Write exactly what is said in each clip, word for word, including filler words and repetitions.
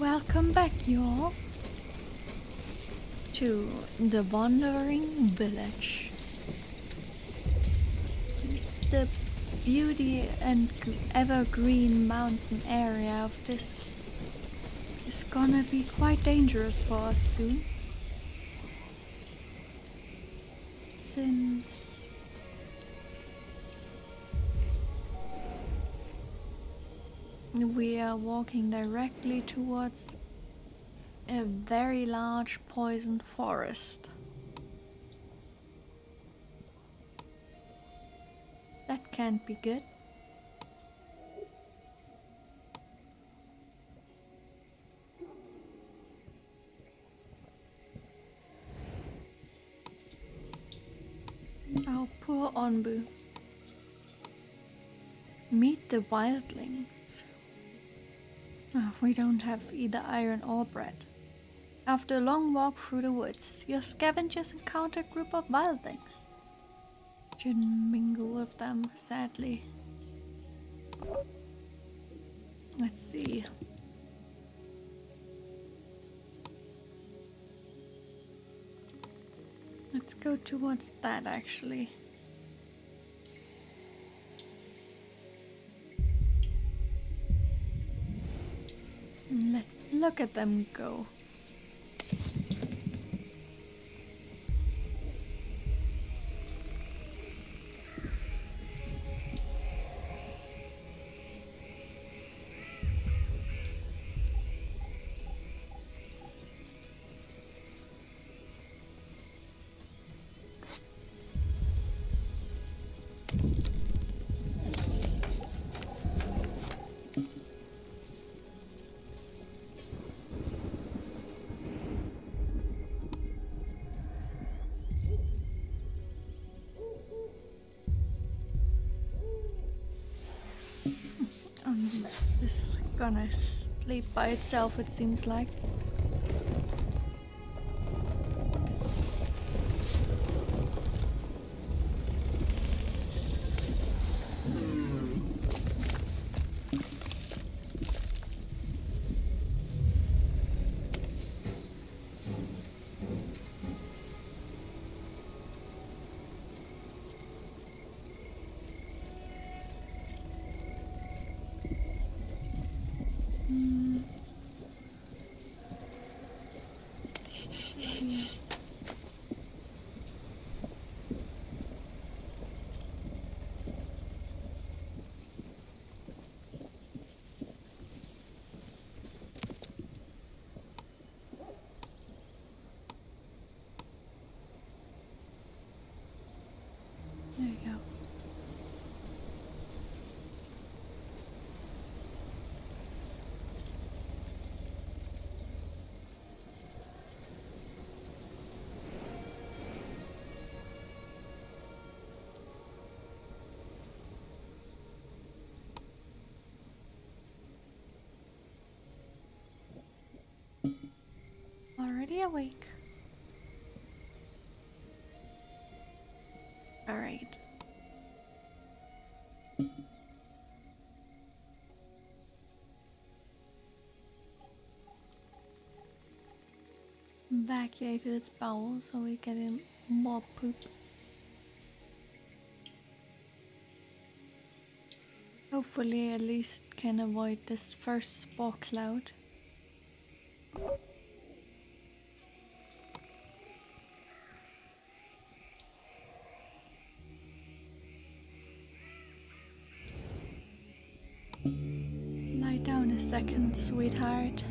Welcome back, y'all, to The Wandering Village. The beauty and evergreen mountain area of this is gonna be quite dangerous for us soon, since we are walking directly towards a very large poison forest. That can't be good. Oh, poor Onbu. Meet the wildlings. Oh, we don't have either iron or bread. After a long walk through the woods, your scavengers encounter a group of wildlings. Shouldn't mingle with them, sadly. Let's see. Let's go towards that, actually. Let, look at them go. This is gonna sleep by itself, it seems like. Awake. All right. Evacuated its bowel so we get in more poop. Hopefully at least can avoid this first spore cloud. Second, sweetheart.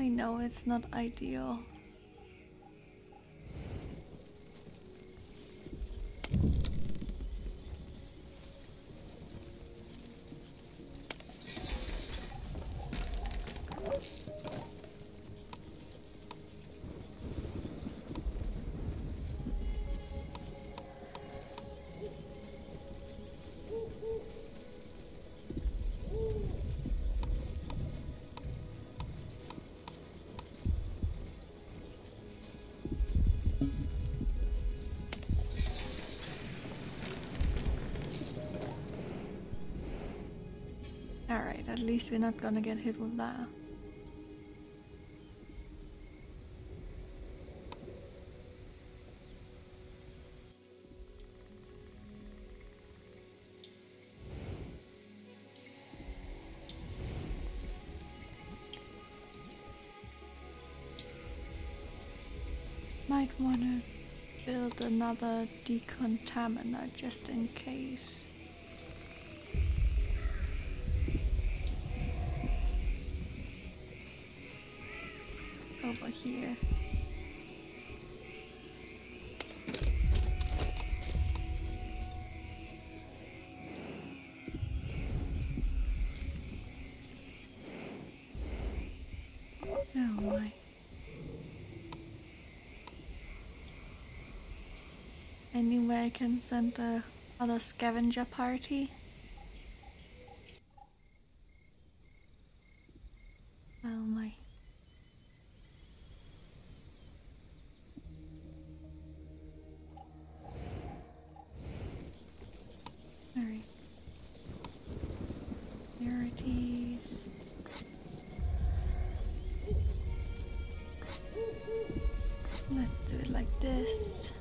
I know it's not ideal. at least we're not gonna get hit with that. Might wanna build another decontaminer just in case. Over here. Oh my. Anywhere I can send a other scavenger party. Oh my. Alright. Priorities. Let's do it like this.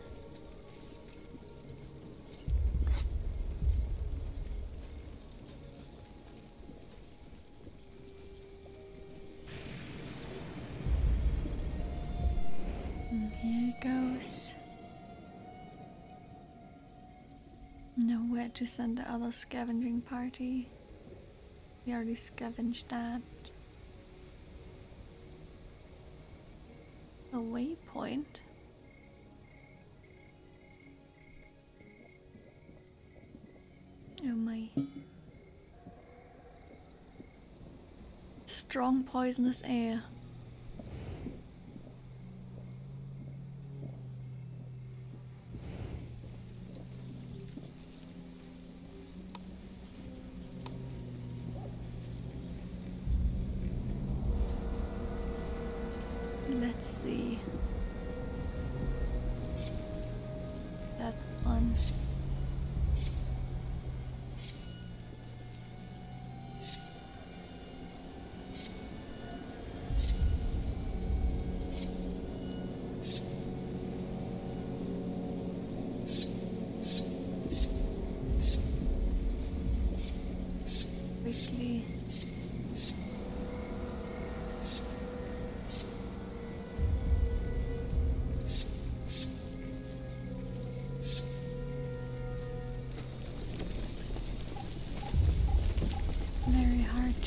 Nowhere to send the other scavenging party. We already scavenged that. A waypoint? Oh my. Strong poisonous air. Let's see. That one. Quickly.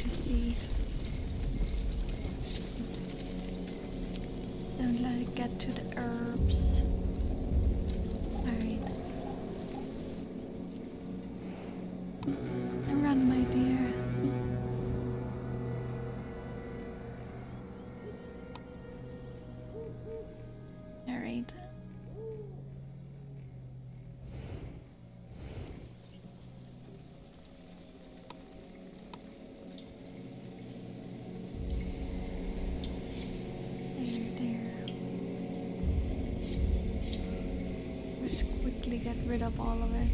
To see. Don't let it get to the herbs. Alright. And run, my dear. Alright. Get rid of all of it.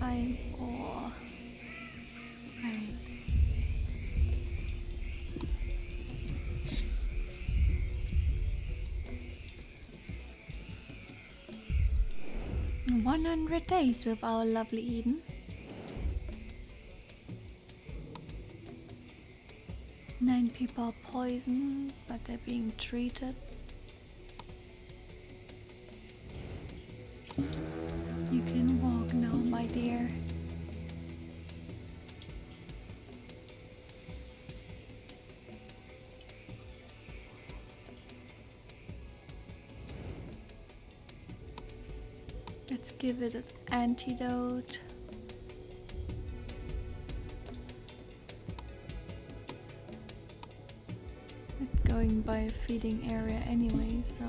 Fine ore. Right. One hundred days with our lovely Eden. Nine people are poisoned, but they're being treated. You can walk now, my dear. Let's give it an antidote. Going by a feeding area anyway, so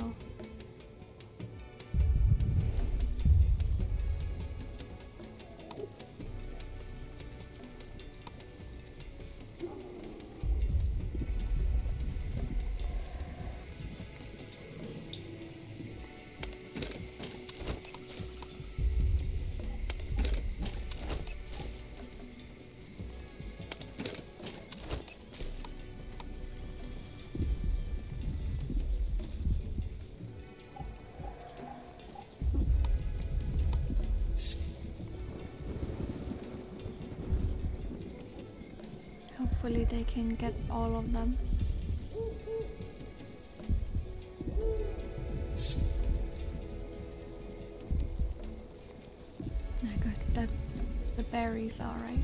hopefully they can get all of them. Oh, good. The, the berries are right.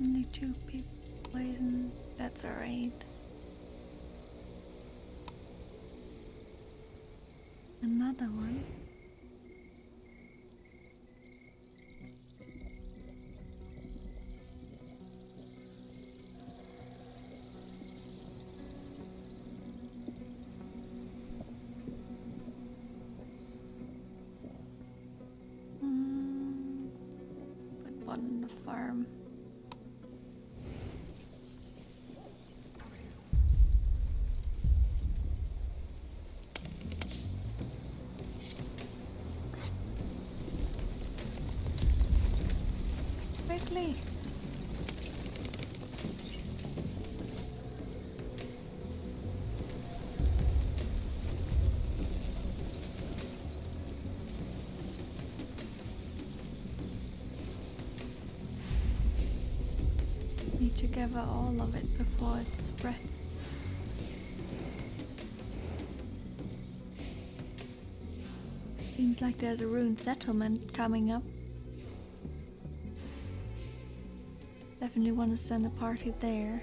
Only two people poisoned. That's alright. Another one. Mm. Put one in the farm. Need to gather all of it before it spreads. Seems like there's a ruined settlement coming up. Definitely want to send a party there.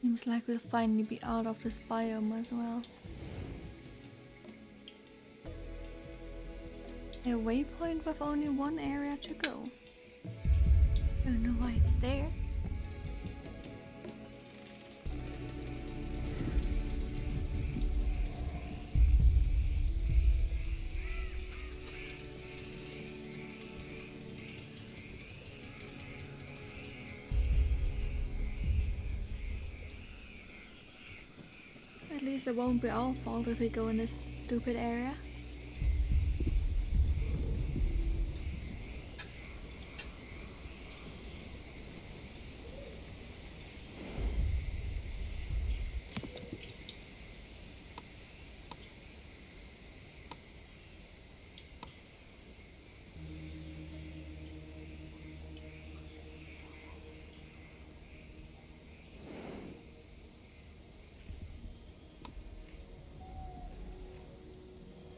Seems like we'll finally be out of this biome as well. A waypoint with only one area to go. Don't know why it's there. At least it won't be our fault if we go in this stupid area.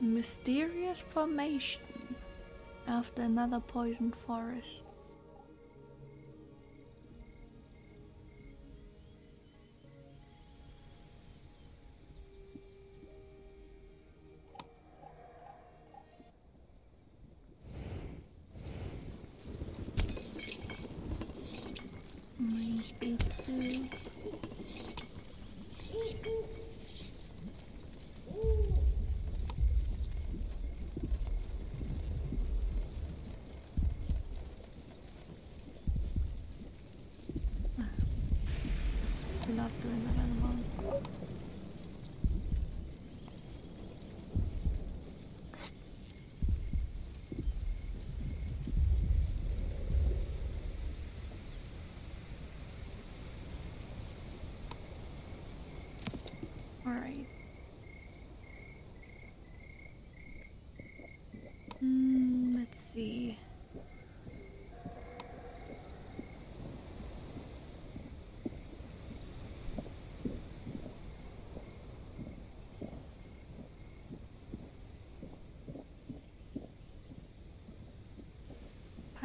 Mysterious formation after another poisoned forest. Alright. Mm, let's see.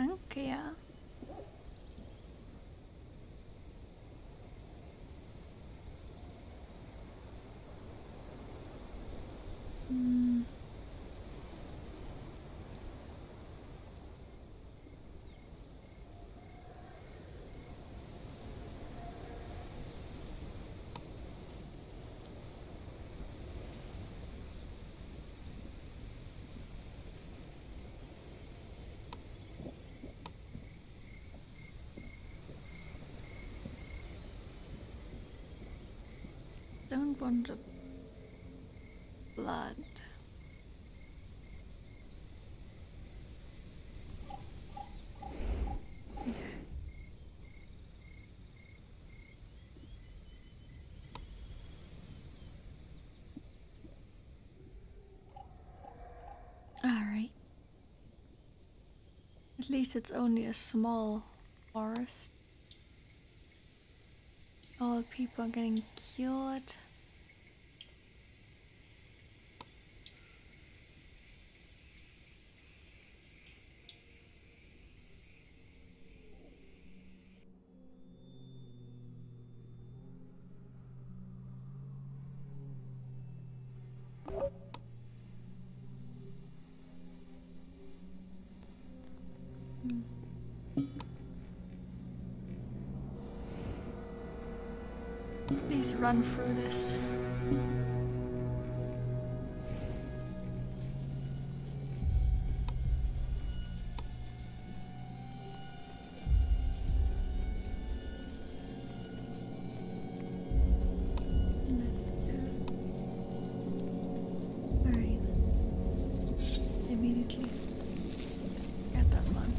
Punkia. I don't want the blood. Alright. At least it's only a small forest. All people are getting cured. Please run through this. Let's do it. All right. Immediately. Get that one.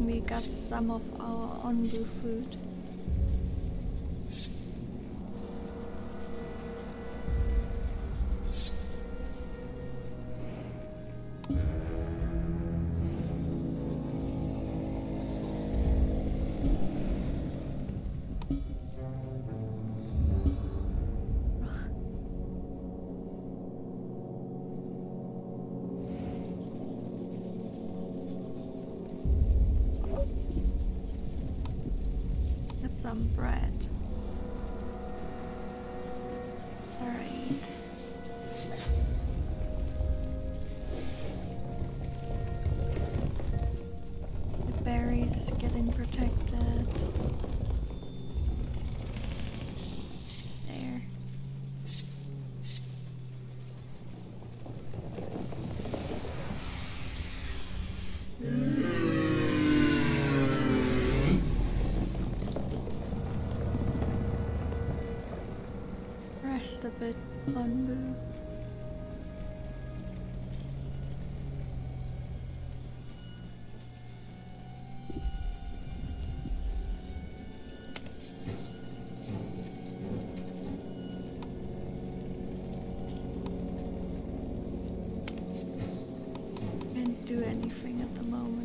We got some of our Onbu food. Some bread. All right. The berries getting protected. There. A bit on the can't do anything at the moment.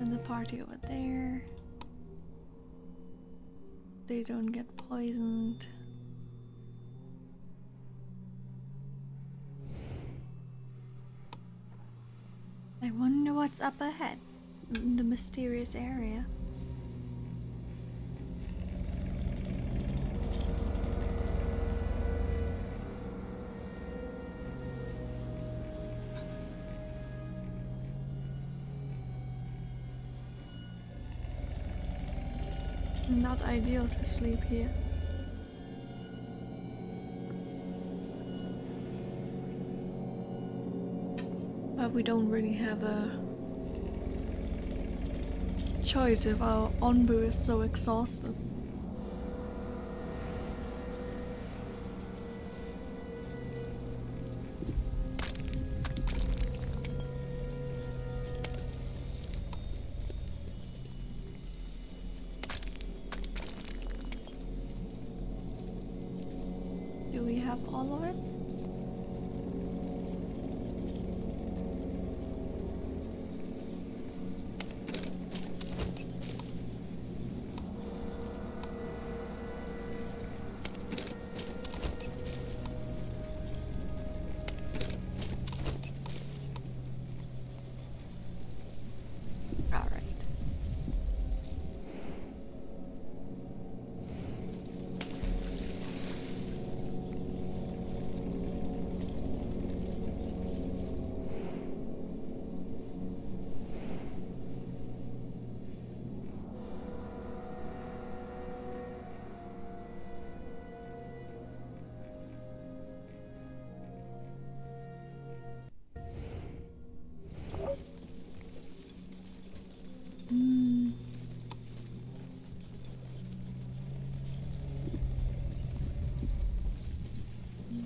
And the party over there. They don't get poisoned. I wonder what's up ahead in the mysterious area. Not ideal to sleep here. But we don't really have a choice if our Onbu is so exhausted. all of it?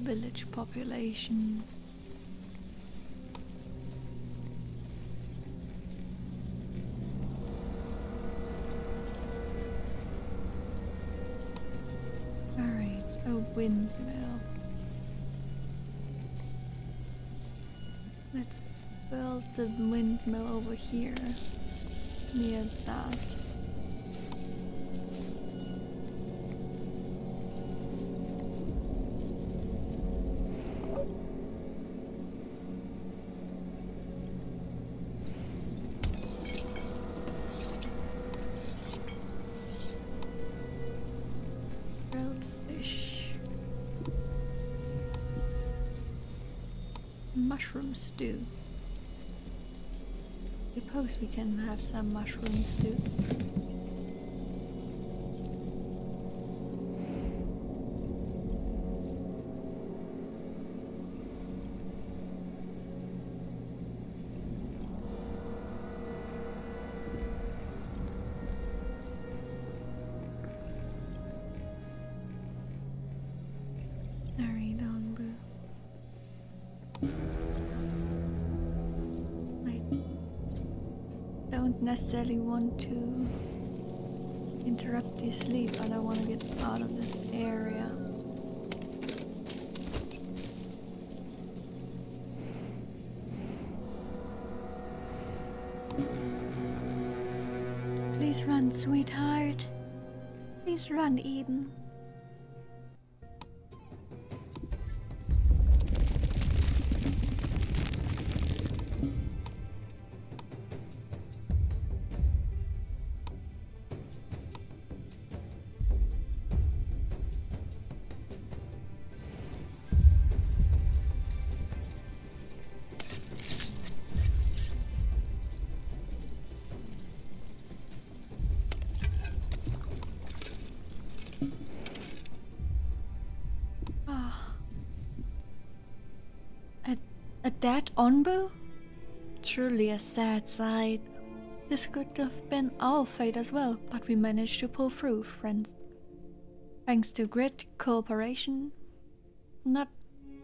Village population. All right, a windmill. Let's build the windmill over here near that. Mushroom stew. I suppose we can have some mushroom stew. Necessarily want to interrupt your sleep, but I want to get out of this area. Please run, sweetheart. Please run, Eden. A dead Onbu? Truly a sad sight. This could have been our fate as well, but we managed to pull through, friends. Thanks to grit, cooperation, not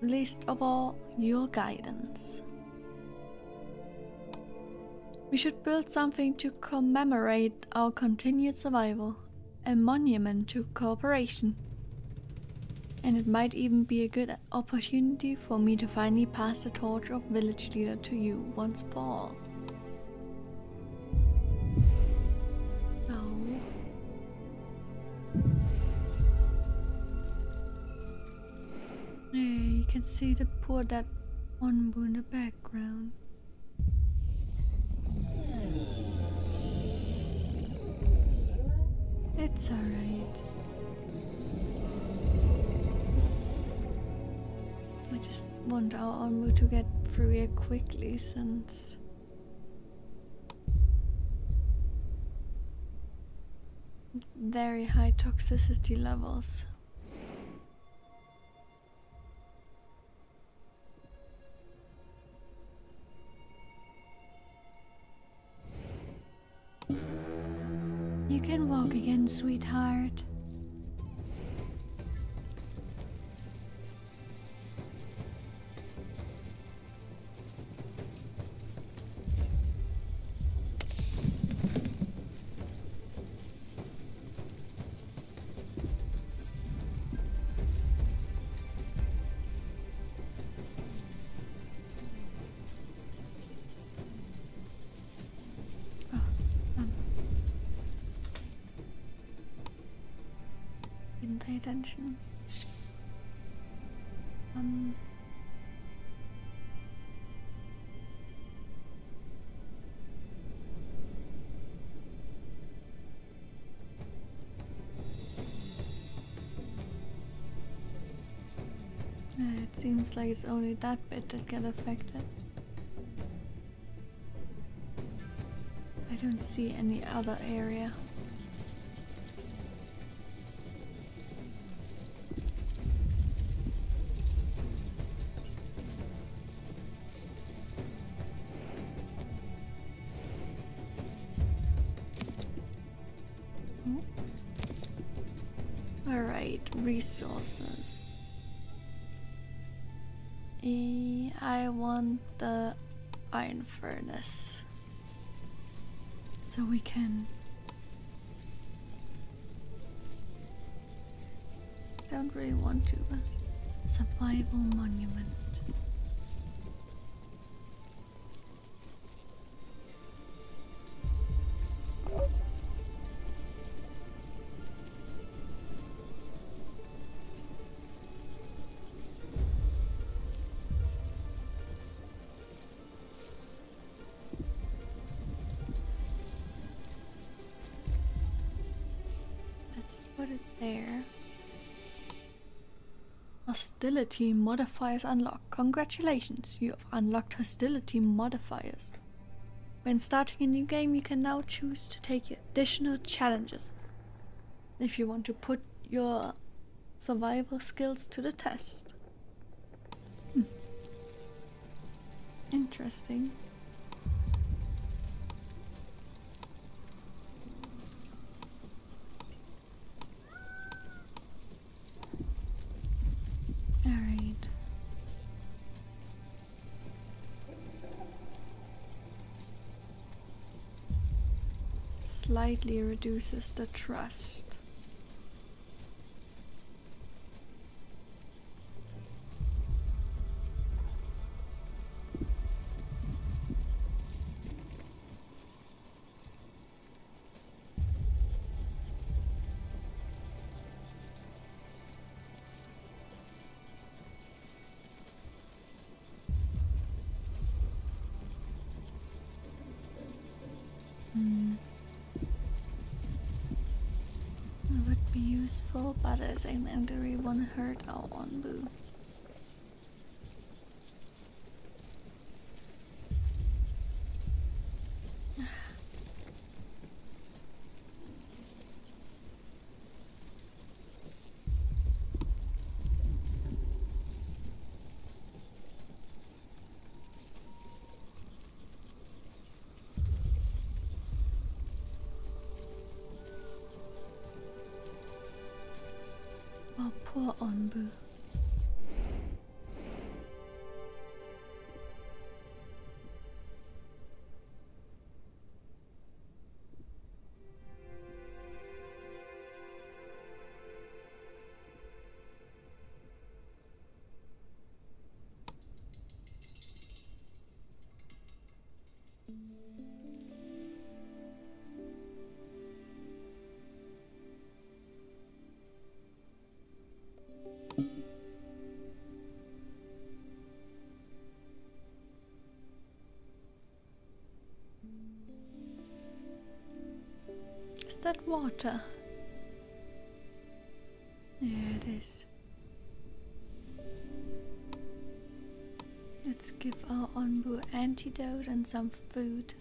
least of all, your guidance. We should build something to commemorate our continued survival. A monument to cooperation. And it might even be a good opportunity for me to finally pass the torch of village leader to you once for all. Oh. Hey, you can see the poor dead Onbu in the background. It's alright. I just want our Onbu to get through here quickly since... very high toxicity levels. You can walk again, sweetheart. didn't pay attention. Um. Uh, it seems like it's only that bit that got affected. I don't see any other area. Resources. E I want the iron furnace so we can. Don't really want to. Survival monument. Hostility modifiers unlocked. Congratulations, you have unlocked hostility modifiers. When starting a new game, you can now choose to take additional challenges if you want to put your survival skills to the test. Hmm. Interesting. Slightly reduces the trust. But as an injury won't hurt our Onbu. Poor Onbu. Is that water? Yeah, it is. Let's give our Onbu antidote and some food.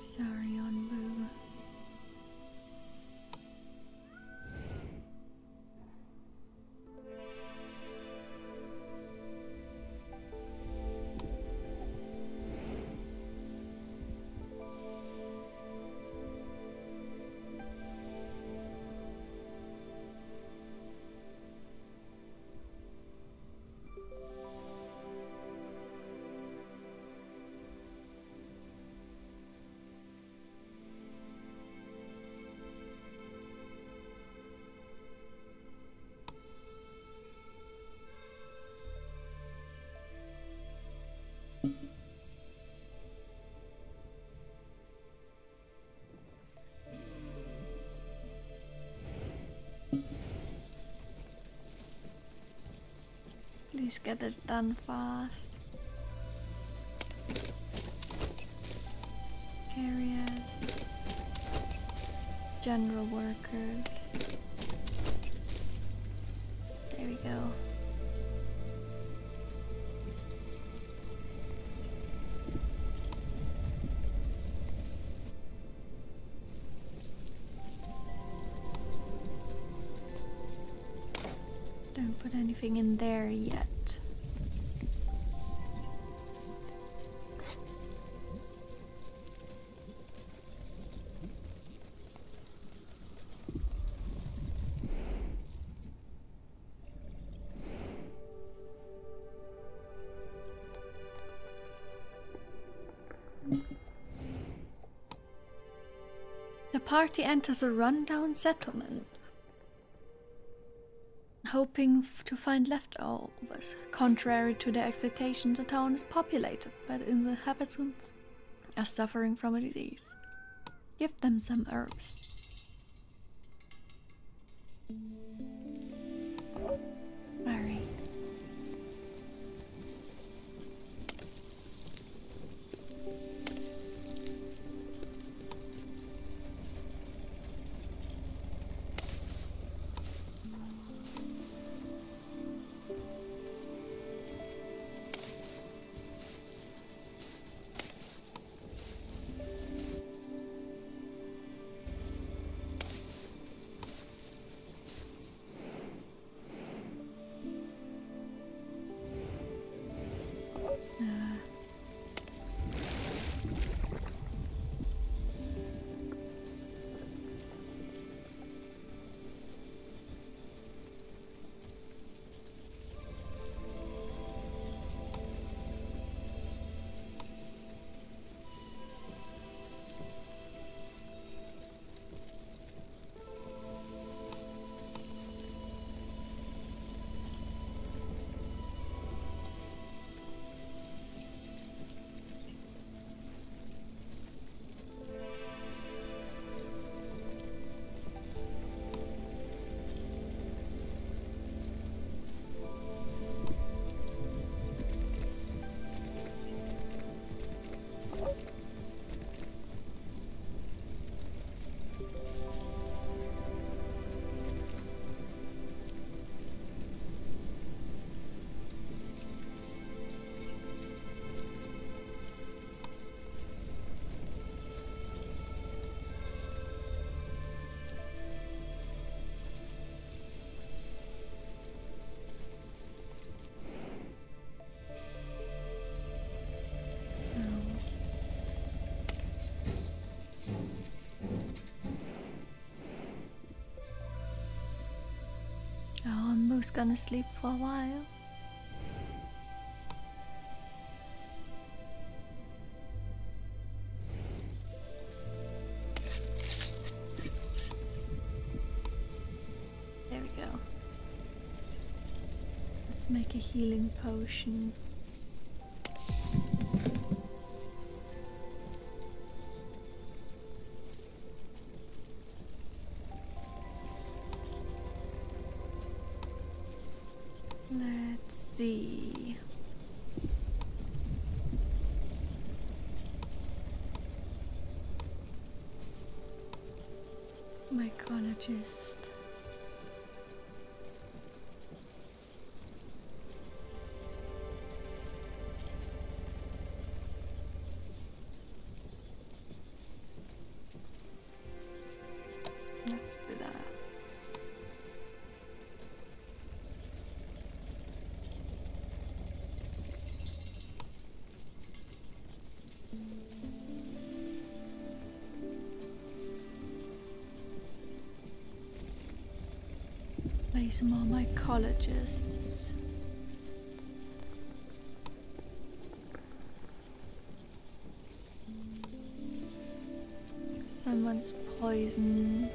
Sorry, Onbu. Please get it done fast. Areas. General workers. There we go. Don't put anything in there yet. The party enters a rundown settlement, hoping f to find leftovers. Contrary to their expectations, the town is populated, but its inhabitants are suffering from a disease. Give them some herbs. Mary. Who's gonna sleep for a while? There we go. Let's make a healing potion. Mycologist. Let's do that. Some more mycologists. Someone's poisoned.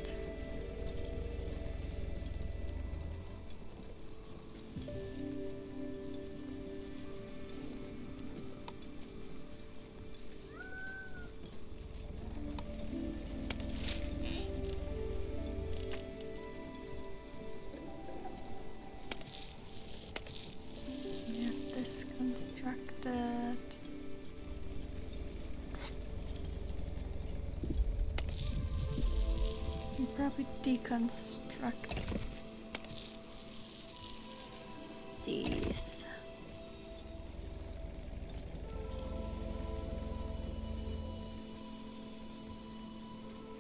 deconstruct these.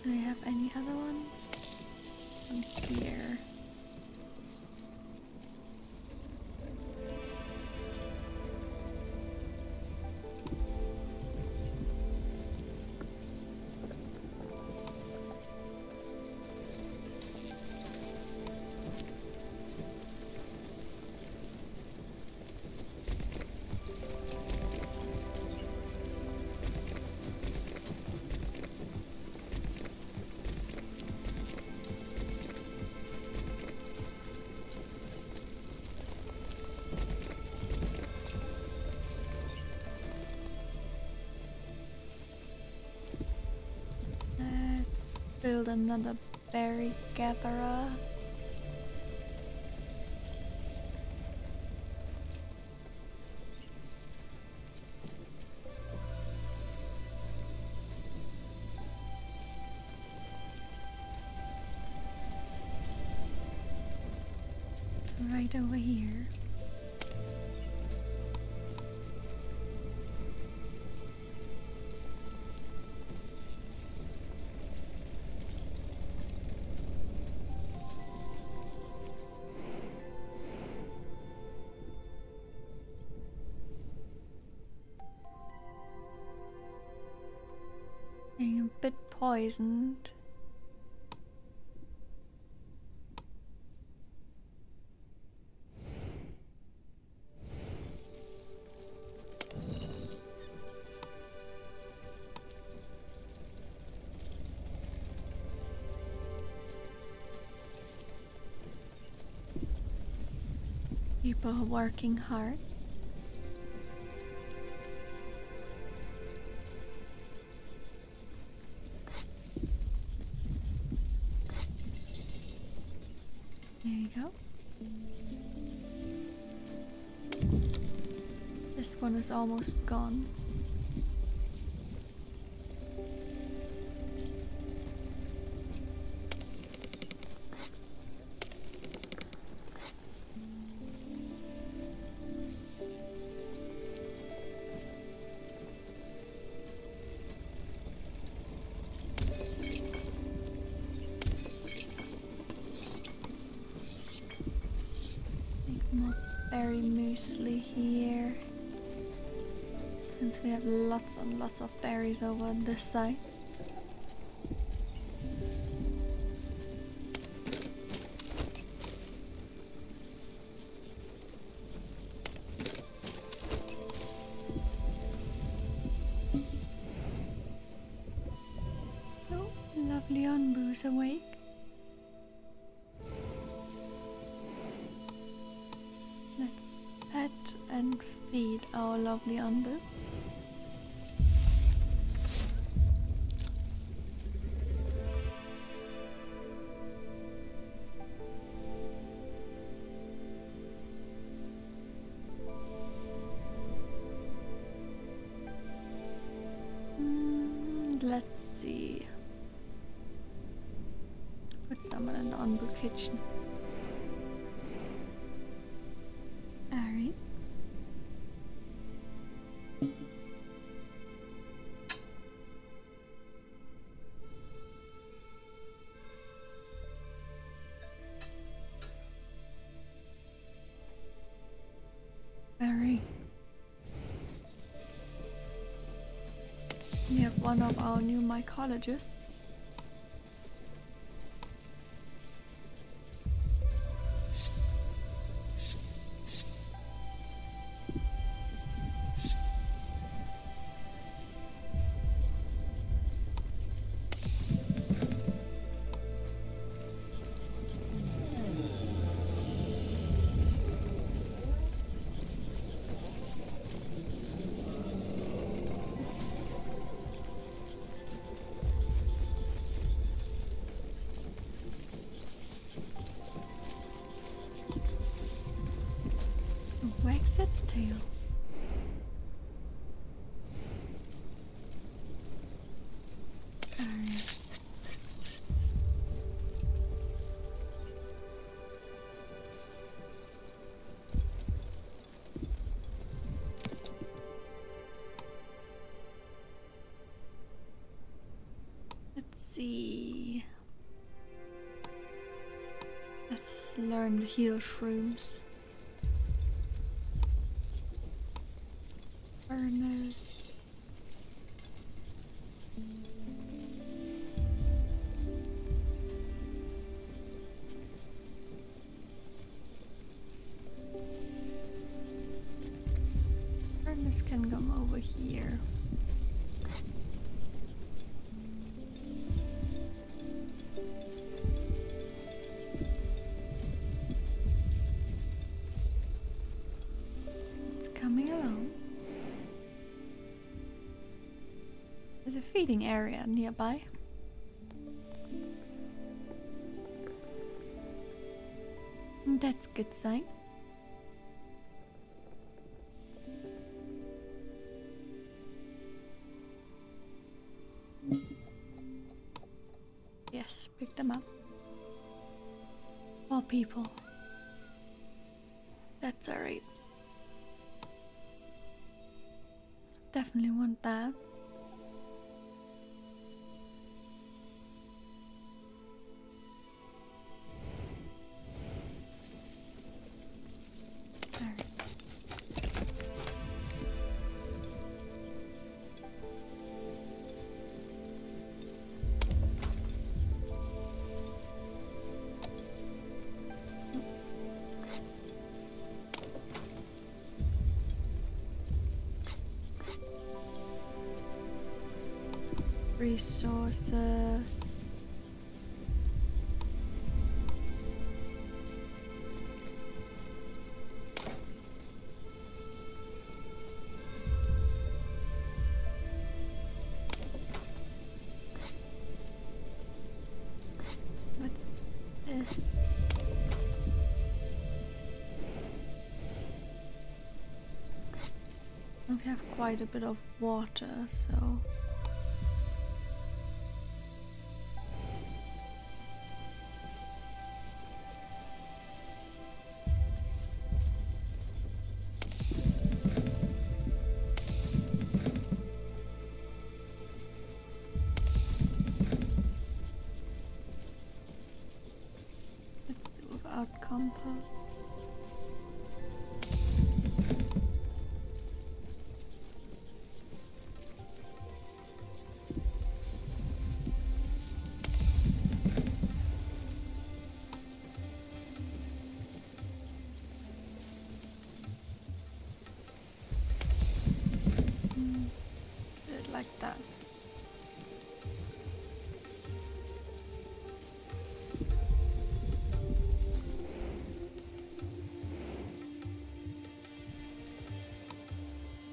Do I have any other ones? One here. Build another berry gatherer. Right over here. Poisoned. People working hard. This one is almost gone. We have lots and lots of berries over on this side. Oh, lovely Onbu's awake. Let's pet and feed our lovely Onbu. Let's see. Put someone in the Onbu kitchen. Alright. Alright. We have one of our new mycologists. Wags its tail. Alright. learn the heal shrooms. Furnace. Furnace can come over here. Feeding area nearby. That's a good sign. Yes, pick them up. Four people. That's alright. Definitely want that. Resources. What's this? We have quite a bit of water, so.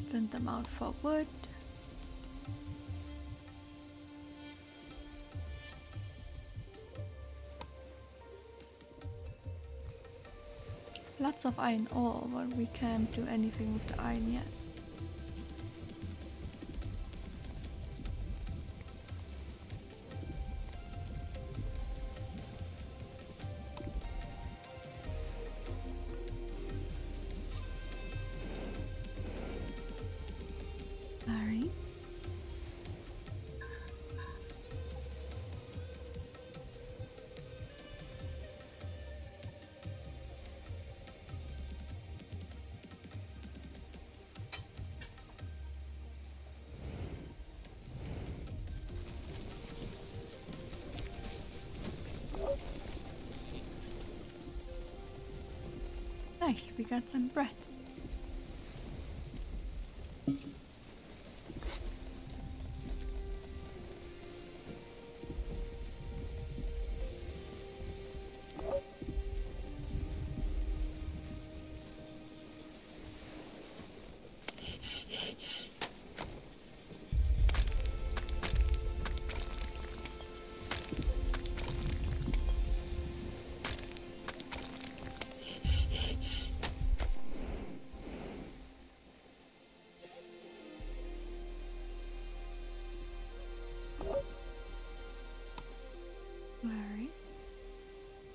Send them out for wood. Lots of iron ore, but we can't do anything with the iron yet. Nice, we got some bread.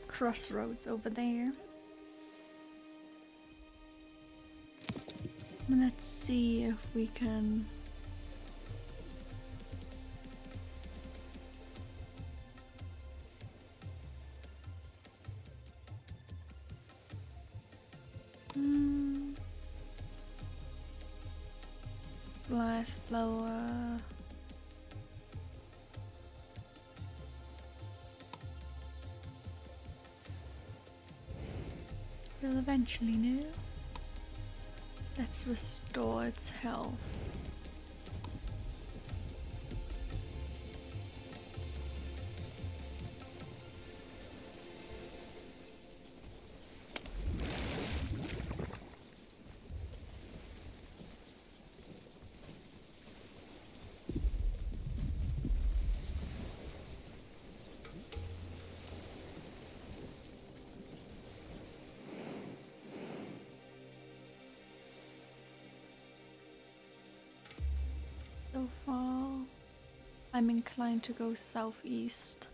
Crossroads over there. Let's see if we can Blast blower. We'll eventually know. Let's restore its health. So far, I'm inclined to go southeast.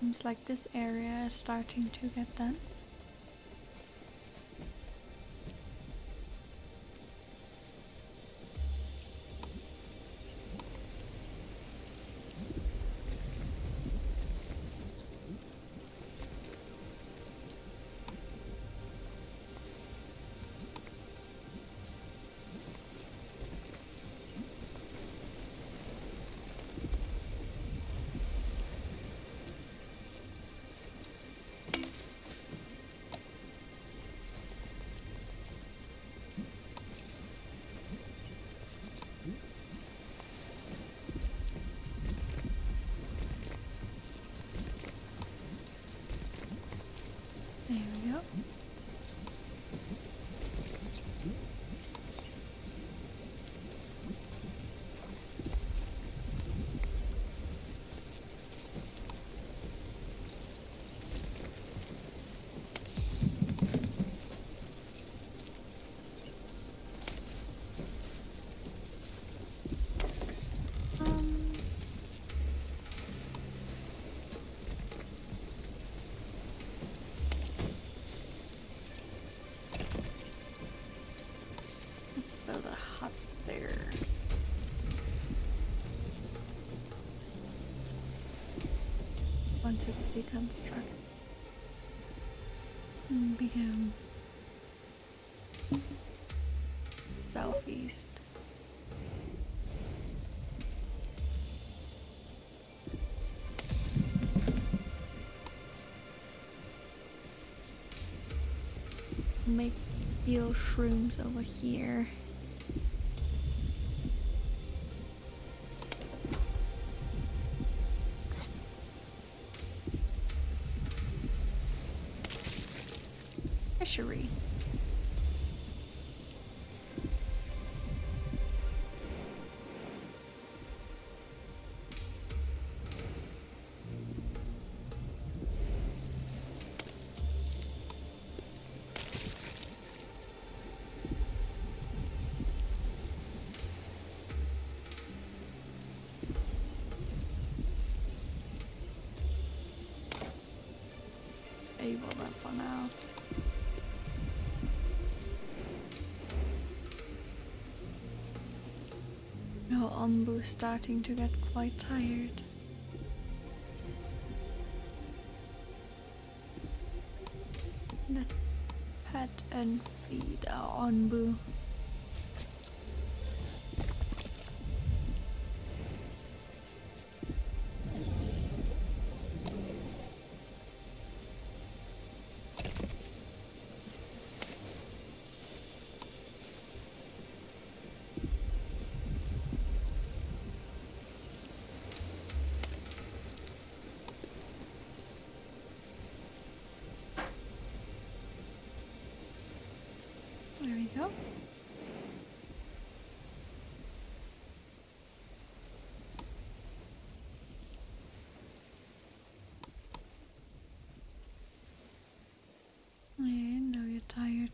Seems like this area is starting to get done. Build a hut there. Once it's deconstructed, begin southeast. Make eel shrooms over here. Fishery. Able that for now. No, Onbu's starting to get quite tired. Let's pet and feed our Onbu. Tired.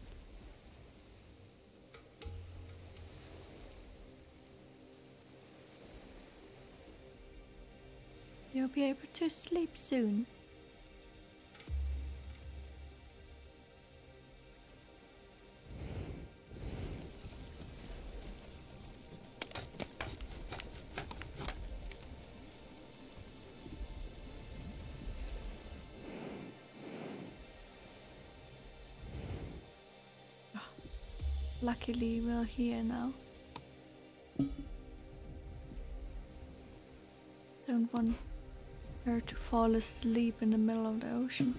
You'll be able to sleep soon. Luckily, we're here now. Don't want her to fall asleep in the middle of the ocean.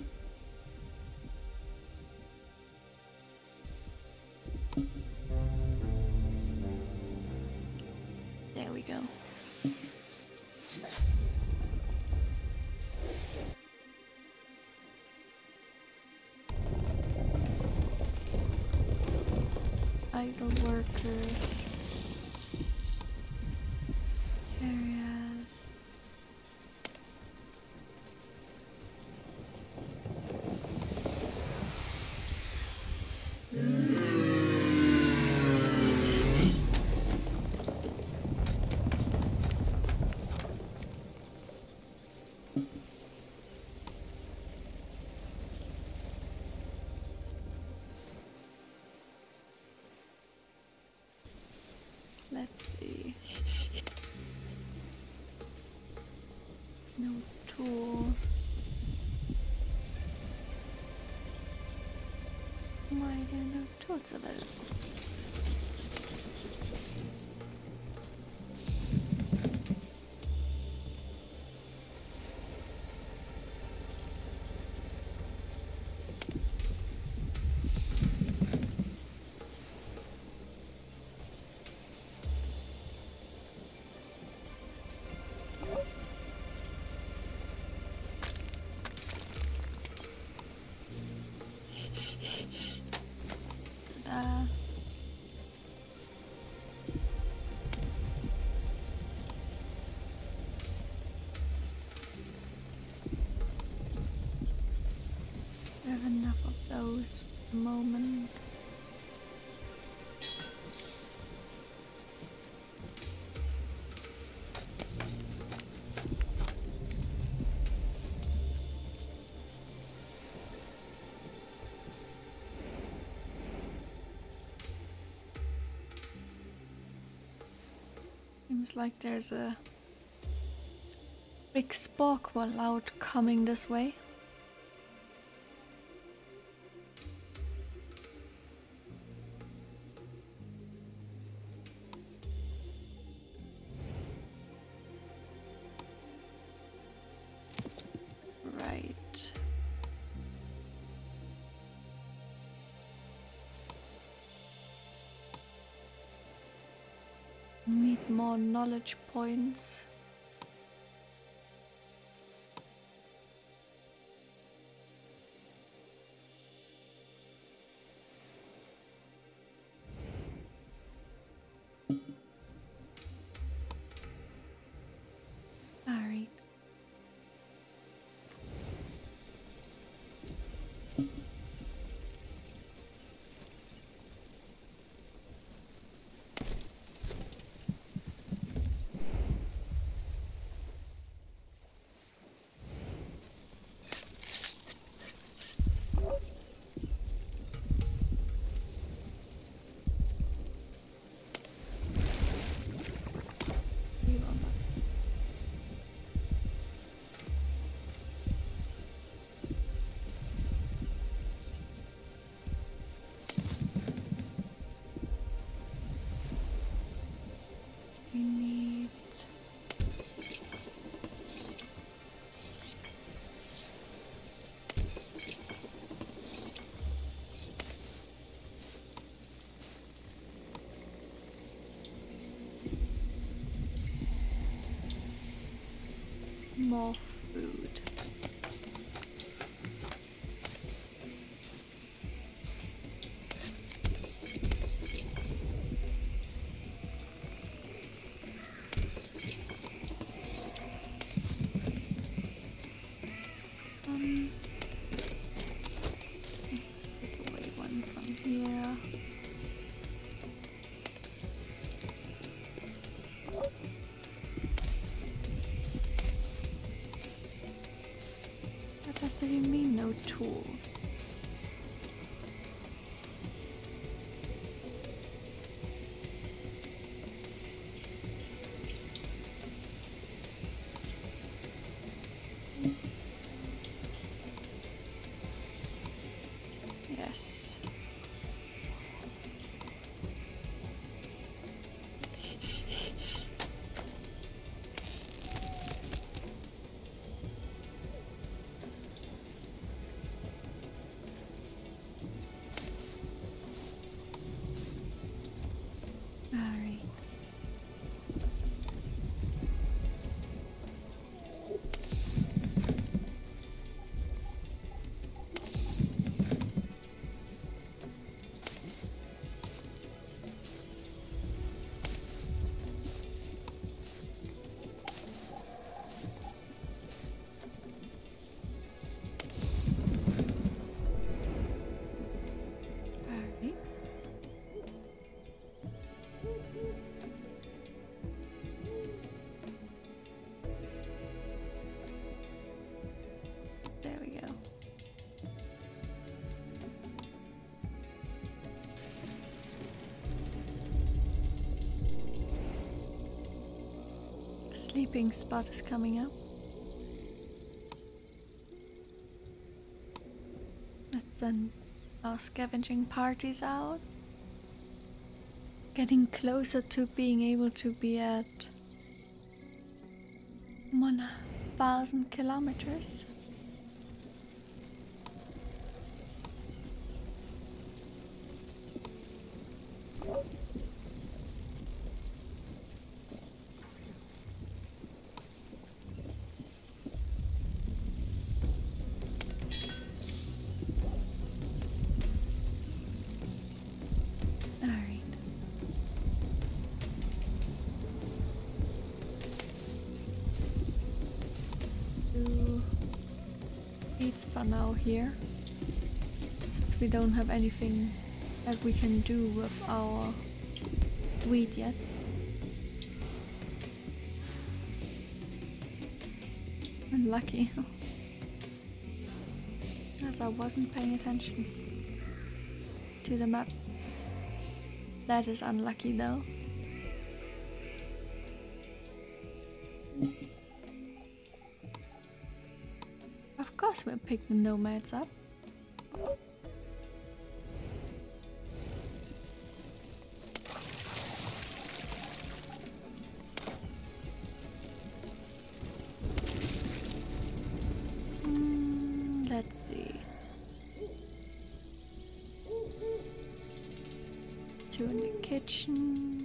There we go. Idle workers. Areas. Let's see. No tools. Why are there no tools available? Moment. Seems like there's a big sparkle out coming this way. Need more knowledge points. All right. More food. Um, let's take away one from here. So you mean no tools? Yes. sleeping spot is coming up. Let's send our scavenging parties out. Getting closer to being able to be at one thousand kilometers. For now here, since we don't have anything that we can do with our wheat yet. I'm lucky, as I wasn't paying attention to the map. That is unlucky though. We'll pick the nomads up. Mm, let's see. Two in the kitchen.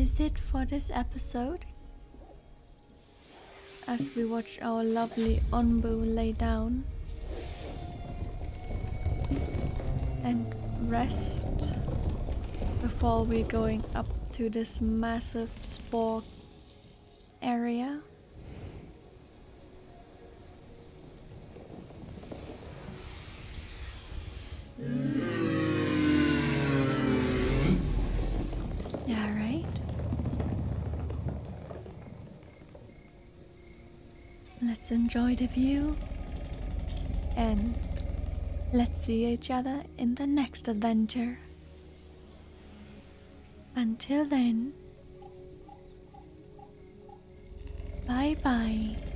That's it for this episode, as we watch our lovely Onbu lay down and rest before we're going up to this massive spore area. Let's enjoy the view, and let's see each other in the next adventure. Until then, bye bye.